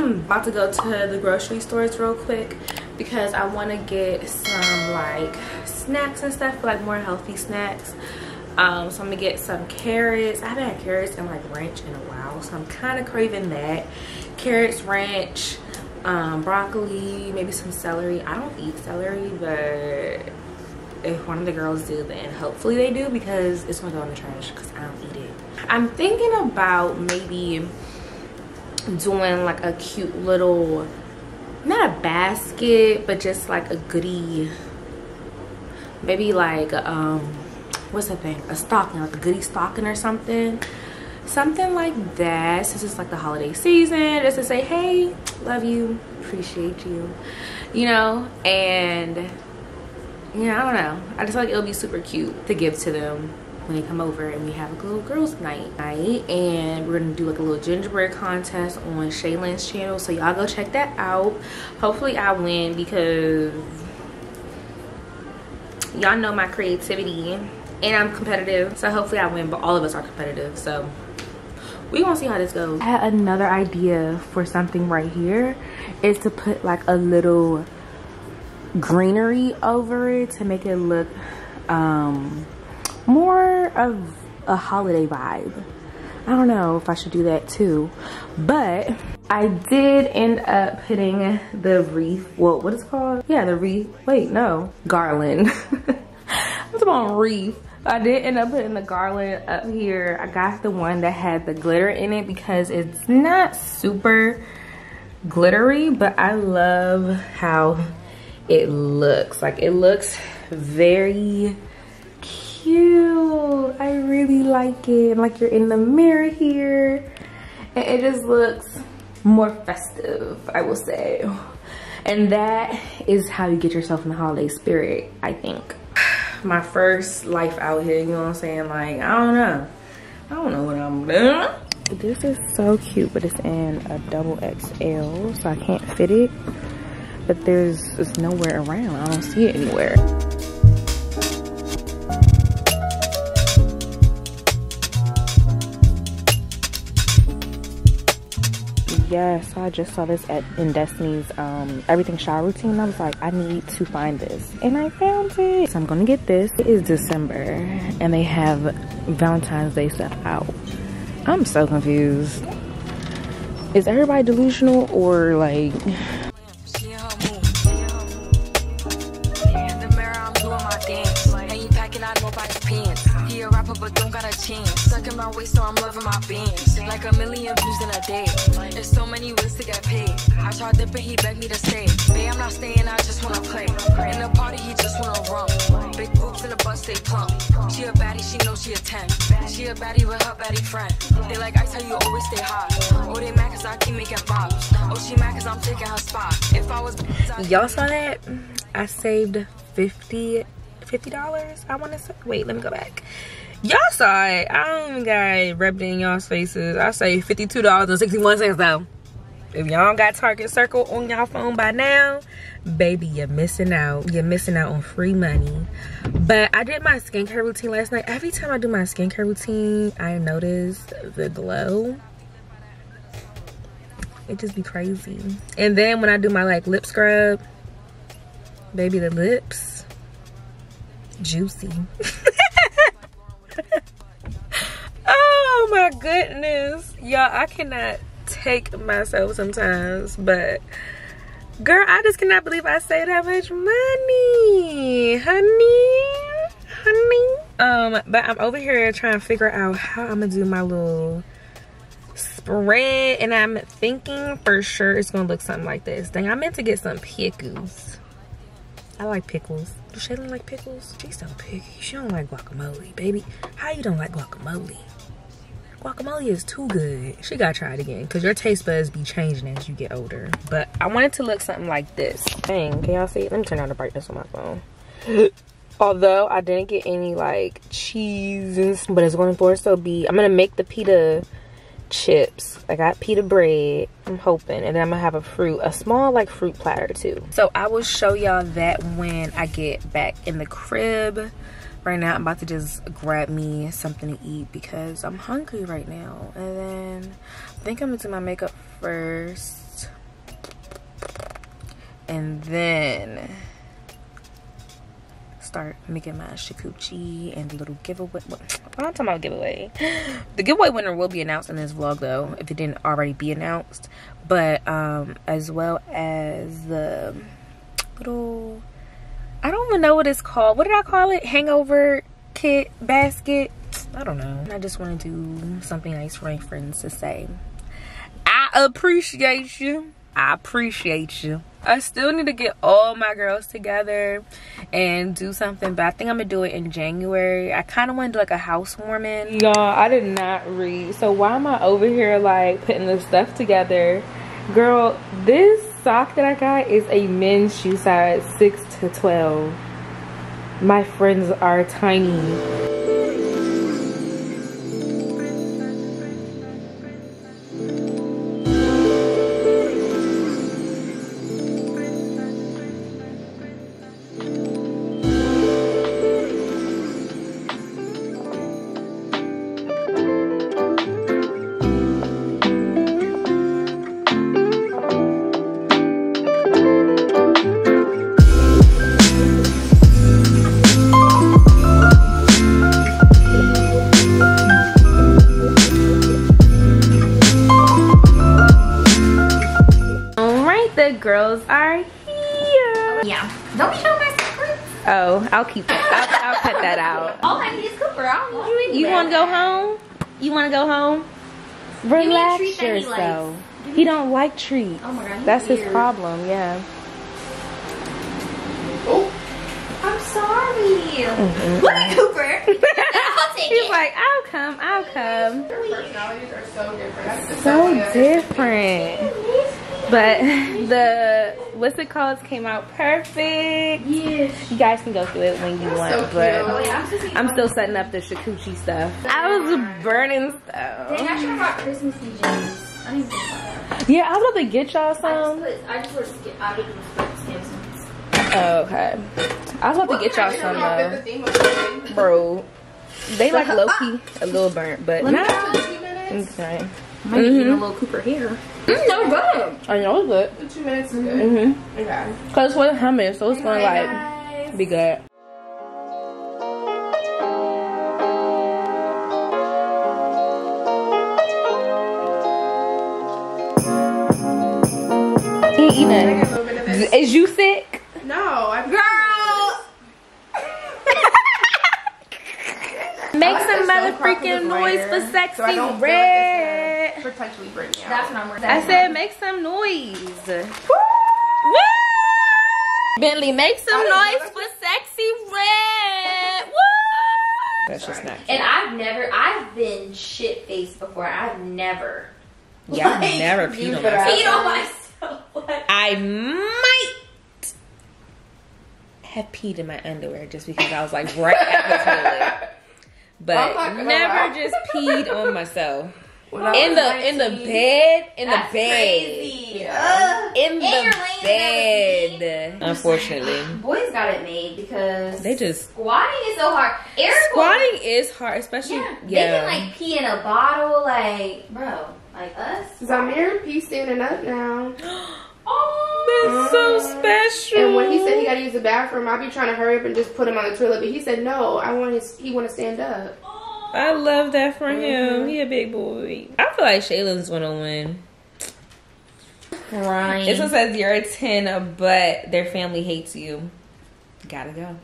About to go to the grocery stores real quick because I want to get some like snacks and stuff, like more healthy snacks. So I'm gonna get some carrots. I haven't had carrots and like ranch in a while, so I'm kind of craving that. Carrots, ranch, broccoli, maybe some celery. I don't eat celery, but if one of the girls do, then hopefully they do, because it's gonna go in the trash because I don't eat it. I'm thinking about maybe doing like a cute little, not a basket, but just like a goodie, maybe like what's that thing, a stocking, like a goodie stocking or something like that, since it's like the holiday season, just to say, hey, love you, appreciate you, you know. And yeah, I don't know, I just feel like it'll be super cute to give to them when they come over and we have a little girls night, and we're gonna do like a little gingerbread contest on Shaylin's channel, so y'all go check that out. Hopefully I win, because y'all know my creativity and I'm competitive, so hopefully I win, but all of us are competitive, so we gonna see how this goes. I had another idea for something right here, is to put like a little greenery over it to make it look more of a holiday vibe. I don't know if I should do that too, but I did end up putting the wreath, well, what is it called? Yeah, the wreath, wait, no, garland. I'm talking about wreath. I did end up putting the garland up here. I got the one that had the glitter in it because it's not super glittery, but I love how it looks. Like, it looks very cute. I really like it. Like, you're in the mirror here and it just looks more festive, I will say. And that is how you get yourself in the holiday spirit, I think. My first life out here, you know what I'm saying? Like, I don't know what I'm doing. This is so cute, but it's in a XXL, so I can't fit it, but it's nowhere around. I don't see it anywhere. Yeah, so I just saw this in Destiny's everything shower routine. I was like, I need to find this, and I found it. So I'm gonna get this. It is December, and they have Valentine's Day stuff out. I'm so confused. Is everybody delusional or like? But don't got a chance. Sucking my waist, so I'm loving my bands. Like a million views in a day. There's so many ways to get paid. I tried dipping, he begged me to stay. Babe, I'm not staying, I just wanna play. In the party, he just wanna run. Big boobs in the bus, they plump. She a baddie, she knows she a 10. She a baddie with her baddie friend. They like, I tell you, always stay hot. Oh, they mad cause I keep making bops. Oh, she mad cause I'm taking her spot. If I was, y'all saw that? I saved $50, I wanna say. Wait, let me go back. Y'all saw it. I don't even got rubbed in y'all's faces. I say $52.61 though. If y'all don't got Target Circle on y'all phone by now, baby, you're missing out. You're missing out on free money. But I did my skincare routine last night. Every time I do my skincare routine, I notice the glow. It just be crazy. And then when I do my like lip scrub, baby, the lips juicy. Oh my goodness, y'all, I cannot take myself sometimes, but girl, I just cannot believe I saved that much money, honey. But I'm over here trying to figure out how I'm gonna do my little spread, and I'm thinking for sure it's gonna look something like this. Dang, I meant to get some pickles. I like pickles. Does Shaylin like pickles? She's so picky. She don't like guacamole, baby. How you don't like guacamole? Guacamole is too good. She gotta try it again, because your taste buds be changing as you get older. But I want it to look something like this. Dang, can y'all see? Let me turn down the brightness on my phone. Although I didn't get any like cheese, but it's going to still be, I'm gonna make the pita chips. I got pita bread, I'm hoping, and then I'm gonna have a fruit, a small like fruit platter too. So I will show y'all that when I get back in the crib. Right now I'm about to just grab me something to eat because I'm hungry right now. And then I think I'm gonna do my makeup first. And then start making my shikuchi and the little giveaway. Well, I'm not talking about giveaway. The giveaway winner will be announced in this vlog though, if it didn't already be announced. But as well as the little, I don't even know what it's called. What did I call it? Hangover kit basket? I don't know. I just want to do something nice for my friends to say, I appreciate you. I appreciate you. I still need to get all my girls together and do something, but I think I'm gonna do it in January. I kind of want to do like a housewarming. Y'all, I did not read. So why am I over here like putting this stuff together? Girl, this sock that I got is a men's shoe size 6 to 12. My friends are tiny. Girls are here. Yeah, don't show my secrets. Oh, I'll keep it. I'll cut that out. All I need is Cooper. I don't want you anywhere. You want to go home? You want to go home? Relax yourself. He don't like treats. Oh my God, that's his problem. Yeah. Oh, I'm sorry. Mm-hmm. Look at Cooper. I'll take it. He's like, I'll come. I'll come. Their personalities are so different. So different. But the, what's it called, came out perfect. Yes. You guys can go through it when you want, so but oh, yeah. I'm still setting up the shakuchi stuff. I was burning stuff. Dang, I should have bought Christmas PJs. I need to buy that. Yeah, I was about to get y'all some. I just wore skip. Oh, okay. I was about to get y'all some though. Bro, they like low-key a little burnt, but not. It's fine. Might be a little Cooper here. No good. I know it's good. 2 minutes is good. Mm-hmm. Okay. Because with hummus, so it's going to like be good. Eating. Is you sick? No, I'm girl. Make some mother freaking noise for Sexy Red. Potentially bring me out. That's what I'm working on. I said make some noise. Woo! Woo! Bentley, make some noise for Sexy Red. Woo! That's just nice. And I've been shit faced before. I've never. Yeah, like, I've never peed on myself. Peed on myself. I might have peed in my underwear just because I was like right at the toilet. But well, never just peed on myself. In the bed. Unfortunately, boys got it made because they just squatting is so hard. Squatting is hard, especially they can like pee in a bottle, like bro, like us. Zamir pee standing up now. Oh, that's so special. And when he said he got to use the bathroom, I'd be trying to hurry up and just put him on the toilet, but he said no. He want to stand up. I love that for him. He a big boy. I feel like Shaylin's gonna win. Right. This one says you're a 10, but their family hates you. Gotta go.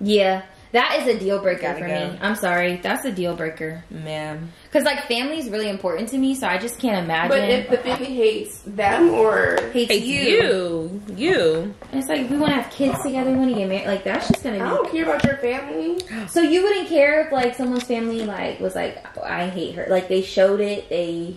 Yeah. That is a deal breaker for me. I'm sorry. That's a deal breaker. Ma'am. Because, like, family is really important to me, so I just can't imagine. But if the baby hates them or hates you. And it's like, we want to have kids together when you get married. Like, that's just going to be... I don't care about your family. So you wouldn't care if, like, someone's family, like, was like, oh, I hate her. Like, they showed it. They...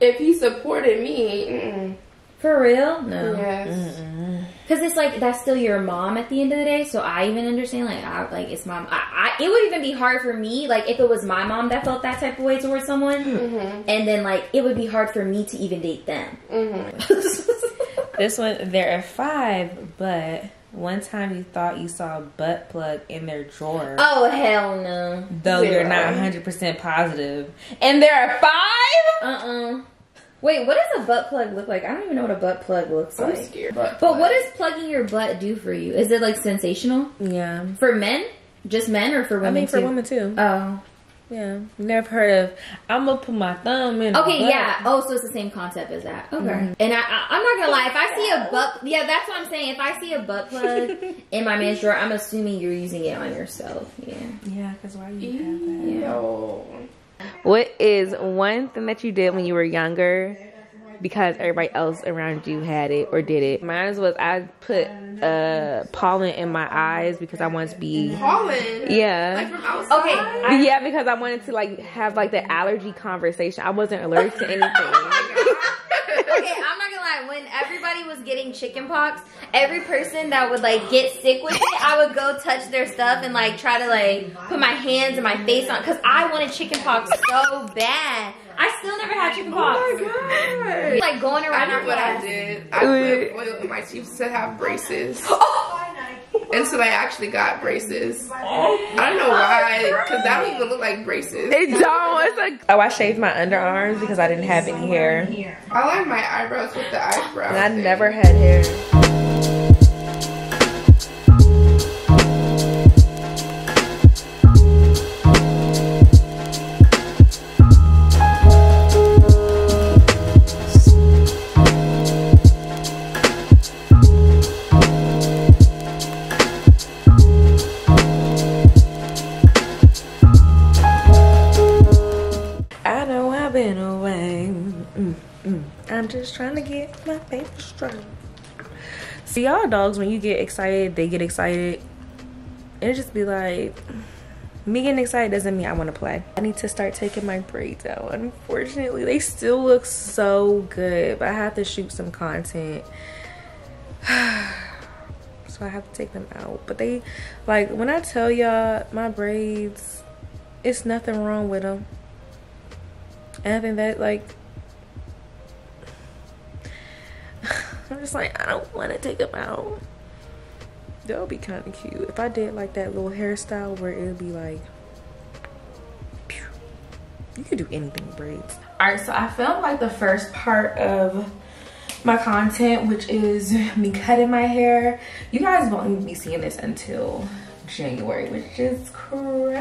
If he supported me... Mm-mm. For real? No. Yes. Mm-mm. Cause it's like that's still your mom at the end of the day, so I even understand like it's mom. It would even be hard for me like if it was my mom that felt that type of way towards someone, and then like it would be hard for me to even date them. This one, there are 5, but one time you thought you saw a butt plug in their drawer. Oh hell no! Though you're not 100% positive, and there are 5. Wait, what does a butt plug look like? I don't even know what a butt plug looks like. I'm scared. But what does plugging your butt do for you? Is it like sensational? Yeah. For men? Just men or for women too? I mean for women too. Oh. Yeah. Never heard of, I'm going to put my thumb in. Okay, yeah. Oh, so it's the same concept as that. Okay. And I'm not going to lie. If I see a butt, yeah, that's what I'm saying. If I see a butt plug in my man's drawer, I'm assuming you're using it on yourself. Yeah. Yeah, because why do you have that? Yeah. No. What is one thing that you did when you were younger because everybody else around you had it or did it? Mine was I put pollen in my eyes because I wanted to be... Pollen? Yeah. Like from outside? Okay. Yeah, because I wanted to like have like the allergy conversation. I wasn't allergic to anything. Oh my God. Okay, I'm not gonna lie. When everybody was getting chickenpox, every person that would like get sick with it, I would go touch their stuff and like try to like put my hands and my face on because I wanted chickenpox so bad. I still never had chickenpox. Oh my God. Like going around. I know what I did. I put oil in my teeth to have braces. And so I actually got braces. I don't know why, because that don't even look like braces. It don't. It's like, oh, I shaved my underarms because I didn't have any hair. I like my eyebrows with the eyebrows. And I never had hair. I'm just trying to get my paper straight. See, y'all dogs, when you get excited, they get excited. It'll just be like, me getting excited doesn't mean I want to play. I need to start taking my braids out. Unfortunately, they still look so good, but I have to shoot some content. So I have to take them out. But they, like, when I tell y'all my braids, it's nothing wrong with them. And I think that, like, I'm just like, I don't want to take them out. That would be kind of cute. If I did like that little hairstyle where it would be like, pew. You could do anything with braids. All right, so I filmed like the first part of my content, which is me cutting my hair. You guys won't be seeing this until January, which is crazy.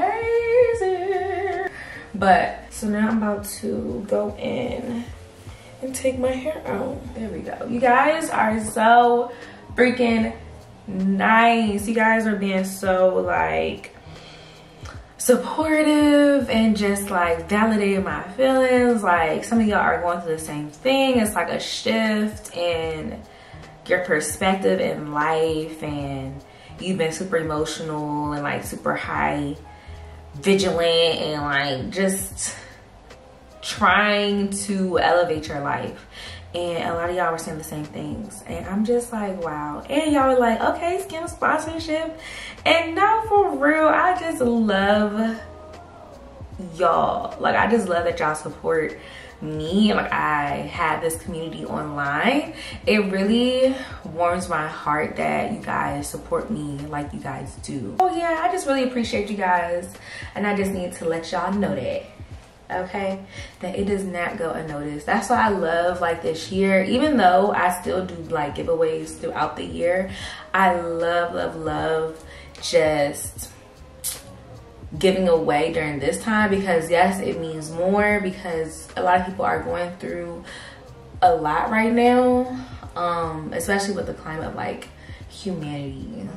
But so now I'm about to go in and take my hair out. There we go. You guys are so freaking nice. You guys are being so like supportive and just like validating my feelings. Like some of y'all are going through the same thing. It's like a shift in your perspective in life, and you've been super emotional and like super high vigilant and like just trying to elevate your life, and a lot of y'all were saying the same things, and I'm just like, wow. And y'all were like, okay, skim sponsorship, and now for real, I just love y'all. Like, I just love that y'all support me. Like, I had this community online. It really warms my heart that you guys support me like you guys do. Oh yeah, I just really appreciate you guys, and I just need to let y'all know that. Okay, that it does not go unnoticed. That's why I love like this year, even though I still do like giveaways throughout the year, I love just giving away during this time, because yes, it means more, because a lot of people are going through a lot right now, especially with the climate of like humanity.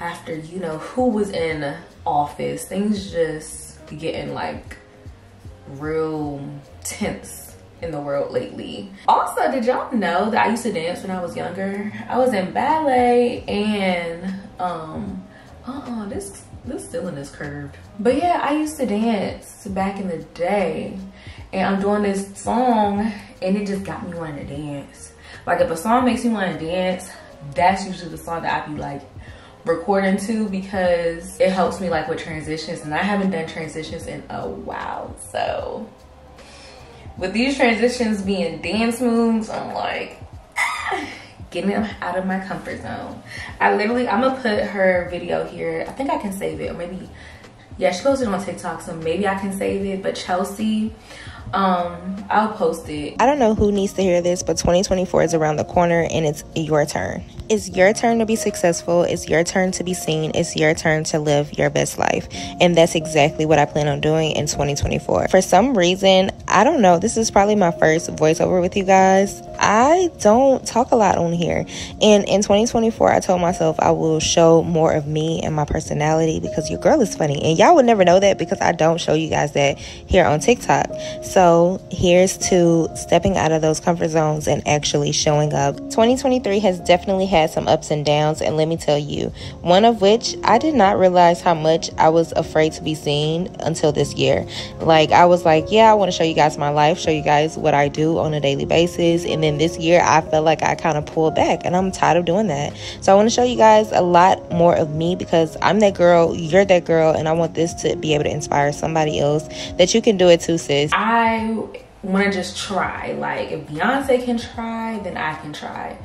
after, you know, who was in office, things just getting like real tense in the world lately. Also, did y'all know that I used to dance when I was younger? I was in ballet and this ceiling is curved. But yeah, I used to dance back in the day, and I'm doing this song and it just got me wanting to dance. Like, if a song makes me want to dance, that's usually the song that I be like recording to, because it helps me like with transitions, and I haven't done transitions in a while. So with these transitions being dance moves, I'm like getting them out of my comfort zone. I'm gonna put her video here. I think I can save it, or maybe, yeah, she posted it on TikTok, so maybe I can save it. But Chelsea, I'll post it. I don't know who needs to hear this, but 2024 is around the corner, and it's your turn. It's your turn to be successful. It's your turn to be seen. It's your turn to live your best life. And that's exactly what I plan on doing in 2024. For some reason, I don't know, this is probably my first voiceover with you guys. I don't talk a lot on here. And in 2024, I told myself I will show more of me and my personality, because your girl is funny. And y'all would never know that because I don't show you guys that here on TikTok. So here's to stepping out of those comfort zones and actually showing up. 2023 has definitely had some ups and downs, and let me tell you, one of which, I did not realize how much I was afraid to be seen until this year. Like, I was like, yeah, I want to show you guys my life, show you guys what I do on a daily basis. And then this year I felt like I kind of pulled back, and I'm tired of doing that. So I want to show you guys a lot more of me, because I'm that girl, you're that girl, and I want this to be able to inspire somebody else that you can do it too, sis. I want to just try. Like, if Beyonce can try, then I can try,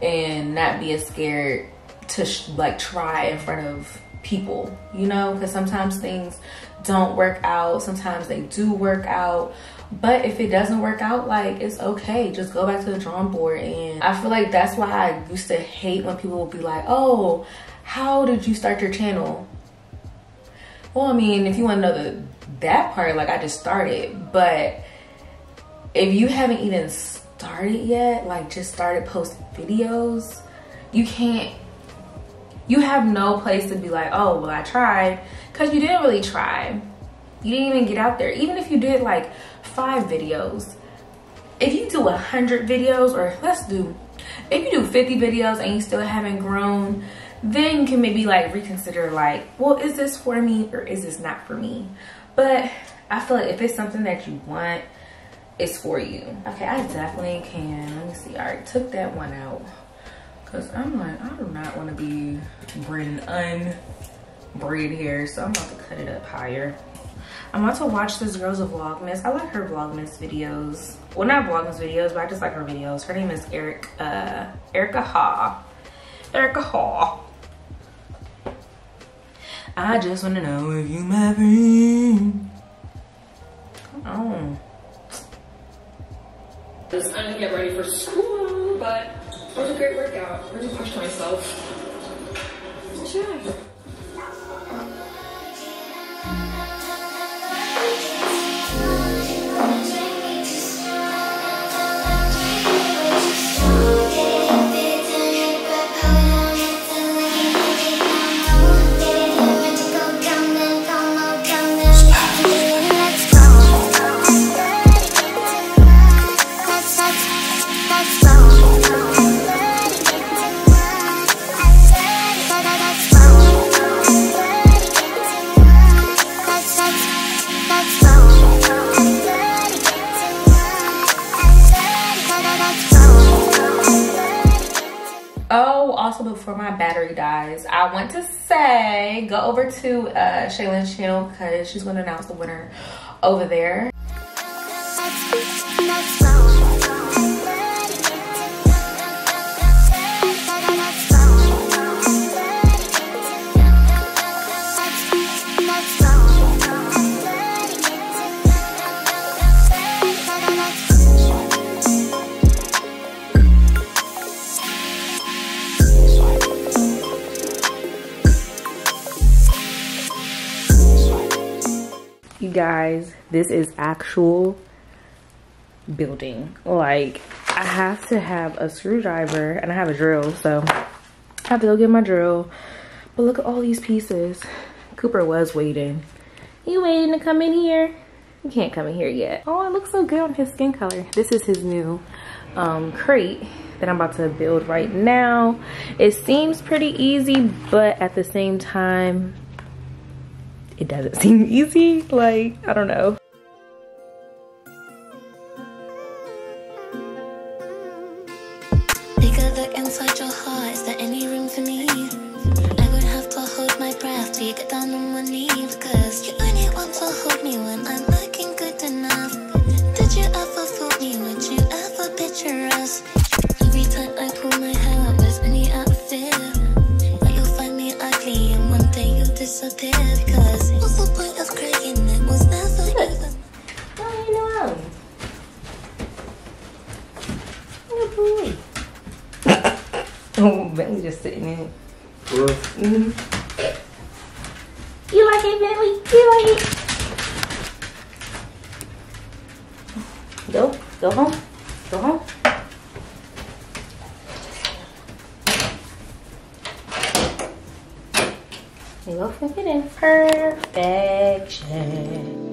and not be as scared to like try in front of people, you know, because sometimes things don't work out, sometimes they do work out. But if it doesn't work out, like, it's okay, just go back to the drawing board. And I feel like that's why I used to hate when people would be like, oh, how did you start your channel? Well, I mean, if you want to know that part, like, I just started. But if you haven't even started yet, like, just started posting videos, you have no place to be like, oh, well, I tried, because you didn't really try. You didn't even get out there. Even if you did like 5 videos, if you do 100 videos, or if you do 50 videos and you still haven't grown, then you can maybe like reconsider, like, well, is this for me or is this not for me? But I feel like if it's something that you want, it's for you. Okay, I definitely can. Let me see. All right, took that one out, because I'm like, I do not want to be braiding unbraid hair, so I'm about to cut it up higher. I'm about to watch this girl's Vlogmas. I like her Vlogmas videos. Well, not Vlogmas videos, but I just like her videos. Her name is Erica Ha. Erica Ha. I just want to know if you my friend. Come on. Just trying to get ready for school, but it was a great workout. I really pushed myself. Sure. Before my battery dies, I want to say go over to Shaylin's channel, because she's going to announce the winner over there. Guys, this is actual building. Like, I have to have a screwdriver, and I have a drill, so I have to go get my drill, But look at all these pieces. Cooper was waiting. You waiting to come in here? You can't come in here yet. Oh, it looks so good on his skin color. This is his new crate that I'm about to build right now. It seems pretty easy, but at the same time, it doesn't seem easy. Like, I don't know. Take a look inside your heart. Is there any room for me? I would have to hold my breath till you get down on my knees, cause you only want to hold me when I'm looking good enough. Did you ever fool me? Would you ever picture us? Every time I pull my hair up, there's any out of fear that you'll find me ugly and one day you'll disappear. Because what's the point of crying? It was never even. Don't leave me alone. What a boy. Oh, Bentley's just sitting in it. Mm-hmm. You like it, Bentley? You like it? Go. Go home. Go home. We'll fit it in perfection.